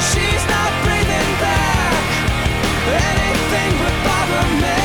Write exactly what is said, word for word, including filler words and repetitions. She's not breathing back anything but bottom.